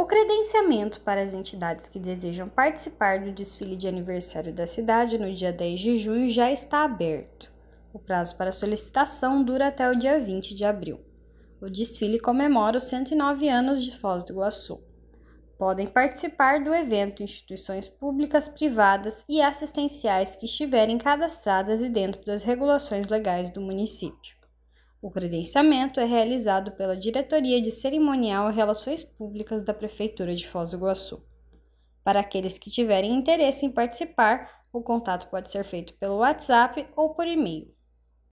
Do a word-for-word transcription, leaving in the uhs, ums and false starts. O credenciamento para as entidades que desejam participar do desfile de aniversário da cidade no dia dez de junho já está aberto. O prazo para solicitação dura até o dia vinte de abril. O desfile comemora os cento e nove anos de Foz do Iguaçu. Podem participar do evento instituições públicas, privadas e assistenciais que estiverem cadastradas e dentro das regulações legais do município. O credenciamento é realizado pela Diretoria de Cerimonial e Relações Públicas da Prefeitura de Foz do Iguaçu. Para aqueles que tiverem interesse em participar, o contato pode ser feito pelo WhatsApp ou por e-mail.